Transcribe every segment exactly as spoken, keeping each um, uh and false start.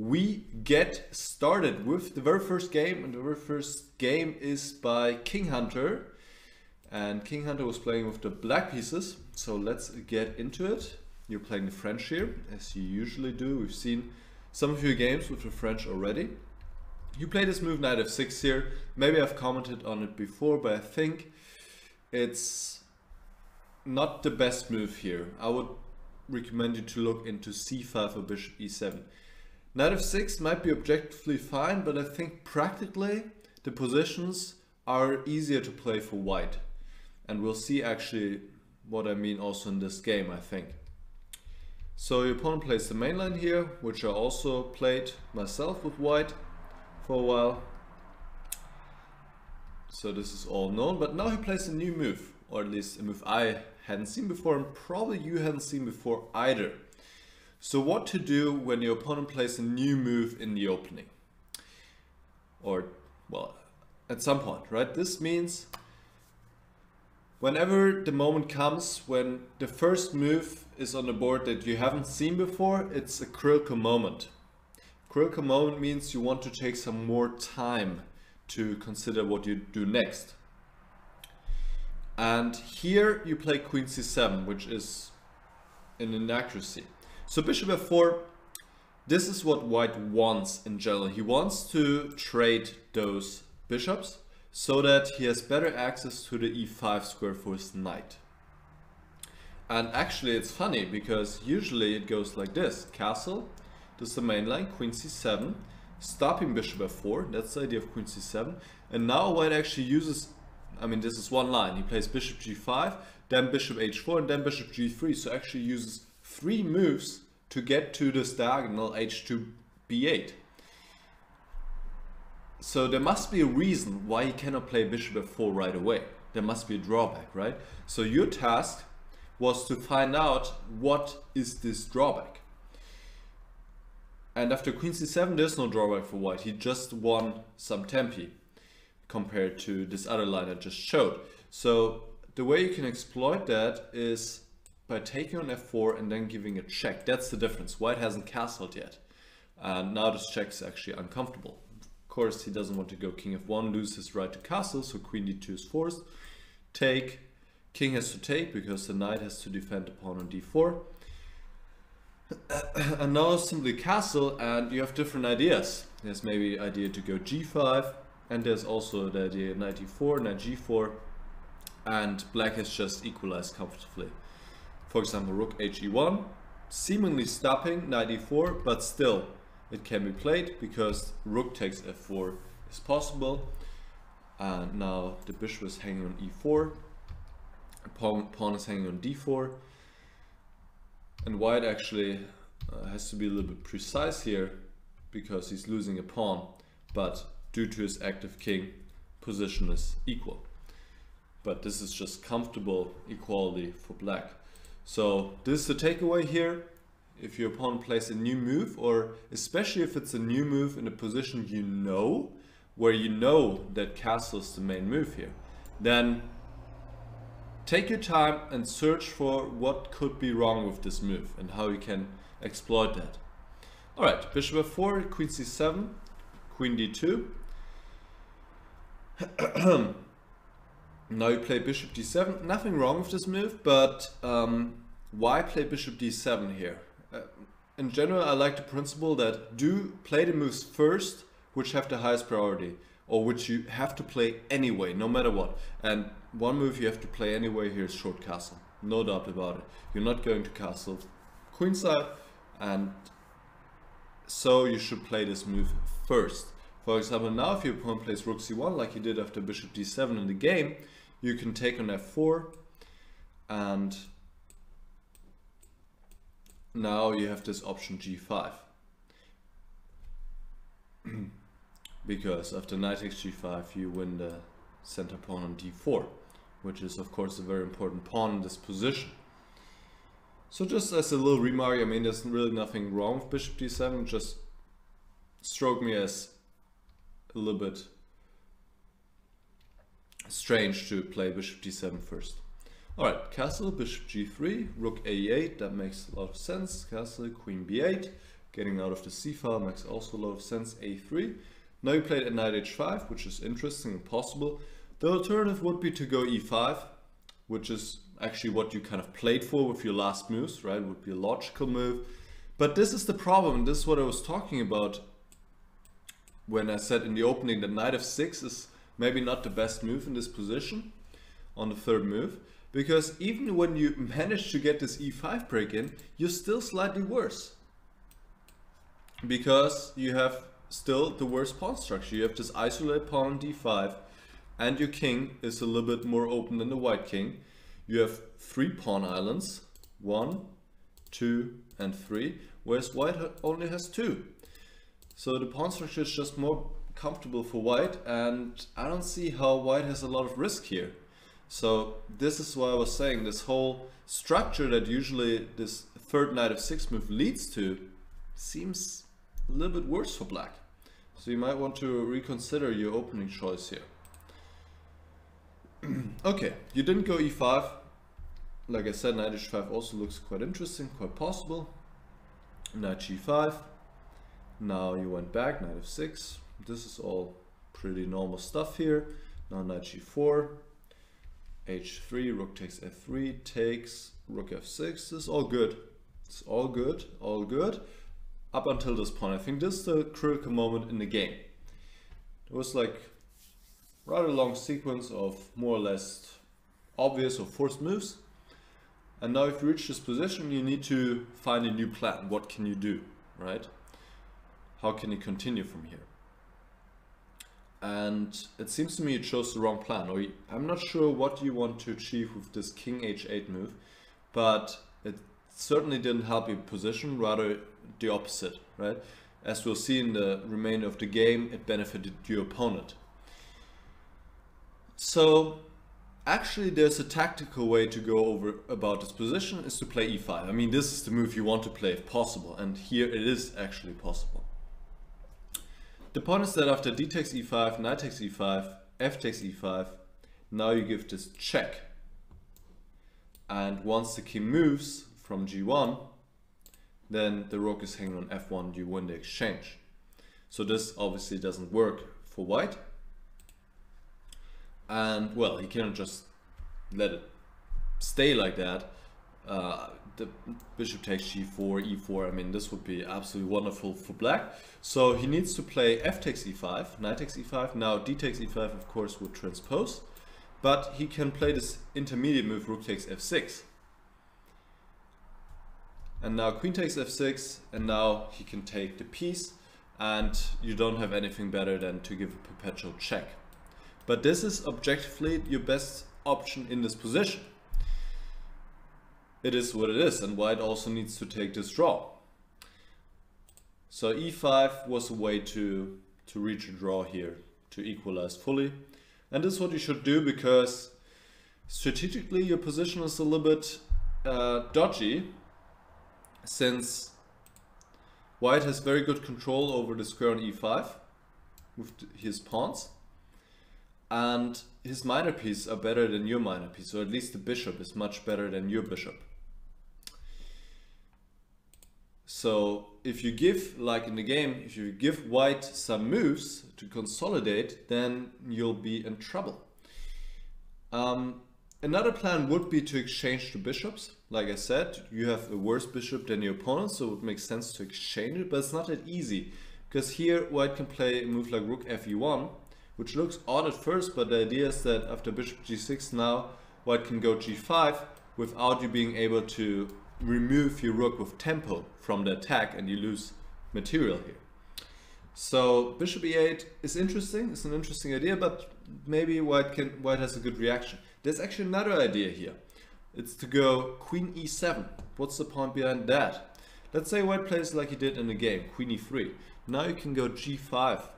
we get started with the very first game, and the very first game is by King Hunter, and King Hunter was playing with the black pieces. So let's get into it. You're playing the French here, as you usually do. We've seen some of your games with the French already. You play this move knight f six here. Maybe I've commented on it before, but I think it's not the best move here. I would recommend you to look into c five or bishop e seven. Knight f six might be objectively fine, but I think practically the positions are easier to play for white. And we'll see actually what I mean also in this game, I think. So your opponent plays the main line here, which I also played myself with white for a while. So this is all known, but now he plays a new move, or at least a move I hadn't seen before, and probably you hadn't seen before either. So what to do when your opponent plays a new move in the opening? Or, well, at some point, right? This means whenever the moment comes when the first move is on the board that you haven't seen before, it's a critical moment. Critical moment means you want to take some more time to consider what you do next. And here you play queen c seven, which is an inaccuracy. So bishop f four, this is what white wants in general. He wants to trade those bishops so that he has better access to the e five square for his knight. And actually it's funny because usually it goes like this. Castle, this is the main line, queen c seven, stopping bishop f four, that's the idea of queen c seven. And now white actually uses, I mean this is one line, he plays bishop g five, then bishop h four and then bishop g three, so actually uses three moves to get to this diagonal h two b eight. So there must be a reason why you cannot play bishop f four right away. There must be a drawback, right? So your task was to find out what is this drawback. And after queen c seven there's no drawback for white. He just won some tempi compared to this other line I just showed. So the way you can exploit that is by taking on f four and then giving a check. That's the difference. White hasn't castled yet. And now this check is actually uncomfortable. Of course, he doesn't want to go king f one, lose his right to castle, so queen d two is forced. Take, king has to take because the knight has to defend the pawn on d four. And now simply castle, and you have different ideas. There's maybe an idea to go g five, and there's also the idea knight e four, knight g four, and black has just equalized comfortably. For example, rook h e one, seemingly stopping knight e four, but still it can be played because rook takes f four is possible. And now the bishop is hanging on e four, pawn, pawn is hanging on d four, and white actually uh, has to be a little bit precise here because he's losing a pawn, but due to his active king, position is equal. But this is just comfortable equality for black. So this is the takeaway here. If your opponent plays a new move, or especially if it's a new move in a position you know, where you know that castle is the main move here, then take your time and search for what could be wrong with this move and how you can exploit that. Alright, bishop f four, queen c seven, queen d two. Now you play bishop d seven, nothing wrong with this move, but um, why play bishop d seven here? Uh, in general, I like the principle that do play the moves first, which have the highest priority, or which you have to play anyway, no matter what. And one move you have to play anyway here is short castle, no doubt about it. You're not going to castle queenside, and so you should play this move first. For example, now if your opponent plays rook c one, like he did after bishop d seven in the game, you can take on f four, and now you have this option g five. Because after knight takes g five, you win the center pawn on d four, which is of course a very important pawn in this position. So just as a little remark, I mean, there's really nothing wrong with bishop d seven, just struck me as a little bit strange to play bishop d seven first. Alright, castle, bishop g three, rook a eight, that makes a lot of sense. Castle, queen b eight, Getting out of the c file makes also a lot of sense. a three. Now you played at knight h five, which is interesting and possible. The alternative would be to go e five, which is actually what you kind of played for with your last moves, right? It would be a logical move. But this is the problem. This is what I was talking about when I said in the opening that knight f six is maybe not the best move in this position on the third move. Because even when you manage to get this e five break in, you're still slightly worse. Because you have still the worst pawn structure. You have this isolated pawn on d five, and your king is a little bit more open than the white king. You have three pawn islands, one, two, and three, whereas white only has two. So the pawn structure is just more comfortable for white, and I don't see how white has a lot of risk here. So this is why I was saying this whole structure that usually this third knight of six move leads to seems a little bit worse for black. So you might want to reconsider your opening choice here. Okay, you didn't go e five. Like I said, knight h five also looks quite interesting, quite possible. Knight g five. Now you went back, knight f six. This is all pretty normal stuff here. Now knight g four. h three, rook takes f three, takes rook f six. This is all good. It's all good, all good. Up until this point, I think this is the critical moment in the game. It was like rather long sequence of more or less obvious or forced moves. And now if you reach this position, you need to find a new plan. What can you do, right? How can you continue from here? And it seems to me you chose the wrong plan. Or I'm not sure what you want to achieve with this king h eight move, but it certainly didn't help your position, rather the opposite, right? As we'll see in the remainder of the game, it benefited your opponent. So actually there's a tactical way to go over about this position, is to play e five. I mean, this is the move you want to play if possible, and here it is actually possible. The point is that after d takes e five, knight takes e five, f takes e five, now you give this check. And once the king moves from g one, then the rook is hanging on f one, you win the exchange. So this obviously doesn't work for white. And well, he cannot just let it stay like that. Uh, the bishop takes g four, e four, I mean, this would be absolutely wonderful for black. So he needs to play f takes e five, knight takes e five, now d takes e five, of course, would transpose. But he can play this intermediate move, rook takes f six. And now queen takes f six, and now he can take the piece, and you don't have anything better than to give a perpetual check. But this is objectively your best option in this position. It is what it is, and white also needs to take this draw. So e five was a way to, to reach a draw here, to equalize fully. And this is what you should do, because strategically your position is a little bit uh, dodgy, since white has very good control over the square on e five with his pawns, and his minor pieces are better than your minor piece, or at least the bishop is much better than your bishop. So if you give, like in the game, if you give white some moves to consolidate, then you'll be in trouble. Um, another plan would be to exchange the bishops. Like I said, you have a worse bishop than your opponent, so it would make sense to exchange it, but it's not that easy. Because here white can play a move like rook f e one, which looks odd at first, but the idea is that after bishop g six now, white can go g five without you being able to remove your rook with tempo from the attack, and you lose material here. So bishop e eight is interesting, it's an interesting idea, but maybe white can white has a good reaction. There's actually another idea here. It's to go queen e seven. What's the point behind that? Let's say white plays like he did in the game, queen e three. Now you can go g five,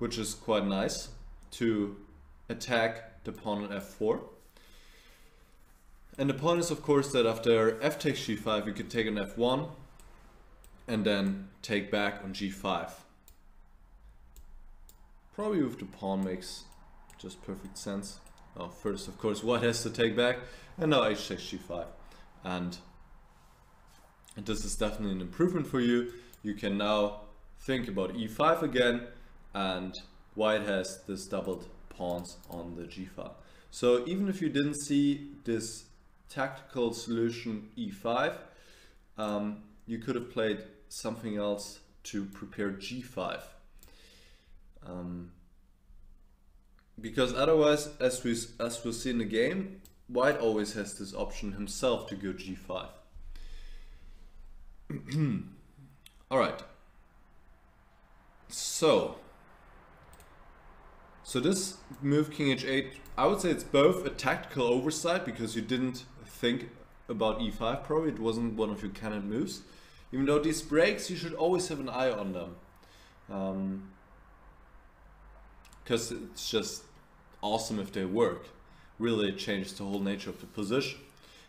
which is quite nice, to attack the pawn on f four. And the point is, of course, that after f takes g five, you could take on f one and then take back on g five. Probably with the pawn makes just perfect sense. Oh, first, of course, white has to take back, and now h takes g five, and this is definitely an improvement for you. You can now think about e five again, and white has this doubled pawns on the g file. So even if you didn't see this tactical solution e five, um, you could have played something else to prepare g five. Um, because otherwise, as we as we'll see in the game, white always has this option himself to go g five. All right. So, so this move king h eight, I would say it's both a tactical oversight because you didn't think about e five. Probably it wasn't one of your canon moves. Even though these breaks, you should always have an eye on them. Um, because it's just awesome if they work. Really changes the whole nature of the position.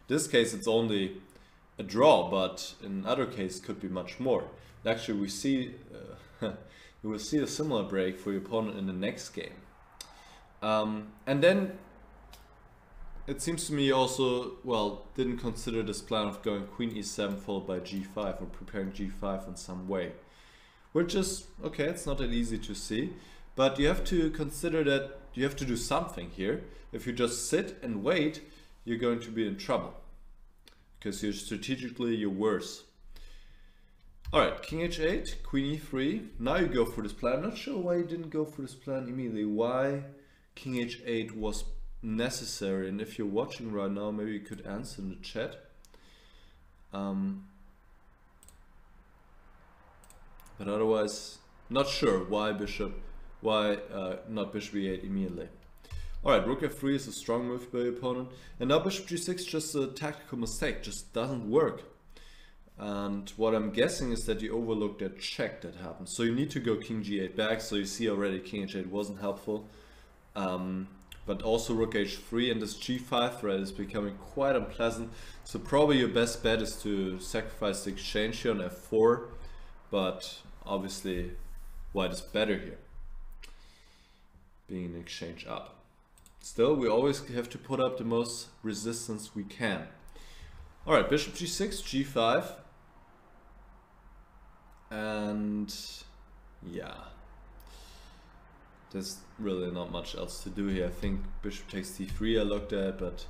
In this case, it's only a draw, but in other case, could be much more. And actually, we see uh, you will see a similar break for your opponent in the next game. Um, and then it seems to me also, well, didn't consider this plan of going queen e seven followed by g five or preparing g five in some way. Which is okay. It's not that easy to see. But you have to consider that you have to do something here. If you just sit and wait, you're going to be in trouble. Because you're strategically, you're worse. Alright, king h eight, queen e three. Now you go for this plan. I'm not sure why you didn't go for this plan immediately. Why king h eight was necessary. And if you're watching right now, maybe you could answer in the chat. Um, but otherwise, not sure why bishop... Why uh, not bishop e eight immediately? Alright, rook f three is a strong move by your opponent. And now bishop g six, just a tactical mistake, just doesn't work. And what I'm guessing is that you overlooked that check that happened. So you need to go king g eight back, so you see already king h eight wasn't helpful. Um, but also rook h three and this g five threat is becoming quite unpleasant. So probably your best bet is to sacrifice the exchange here on f four. But obviously white is better here, being an exchange up. Still, we always have to put up the most resistance we can. Alright, bishop g six, g five. And yeah, there's really not much else to do here. I think bishop takes d three I looked at, but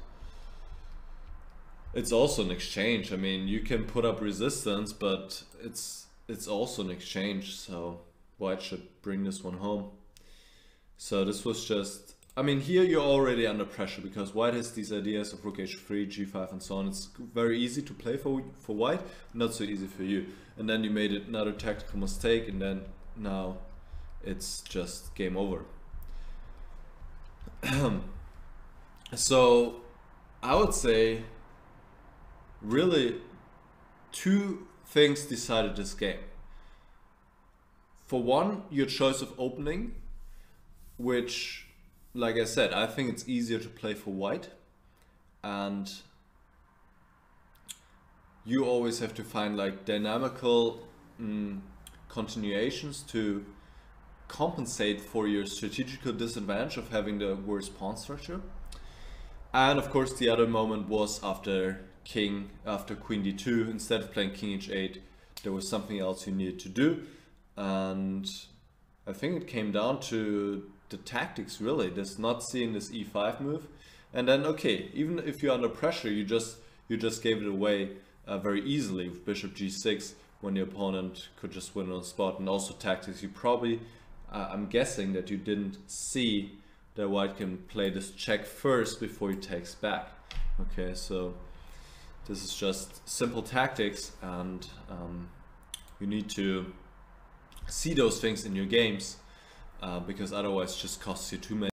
it's also an exchange. I mean, you can put up resistance, but it's, it's also an exchange, so white should bring this one home. So this was just, I mean, here you're already under pressure because white has these ideas of rook h three, g five and so on. It's very easy to play for for white, not so easy for you. And then you made another tactical mistake and then now it's just game over. So I would say really two things decided this game. For one, your choice of opening, which, like I said, I think it's easier to play for white, and you always have to find like dynamical mm, continuations to compensate for your strategical disadvantage of having the worst pawn structure. And of course the other moment was after king, after queen d two, instead of playing king h eight, there was something else you needed to do, and I think it came down to the tactics, really, just not seeing this e five move. And then, okay, even if you're under pressure, you just you just gave it away uh, very easily with bishop g six when the opponent could just win on the spot. And also tactics, you probably, uh, I'm guessing that you didn't see that white can play this check first before he takes back. Okay, so this is just simple tactics, and um, you need to see those things in your games uh, because otherwise it just costs you too many